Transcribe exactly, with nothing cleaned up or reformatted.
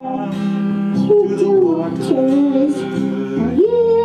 You do what you wish.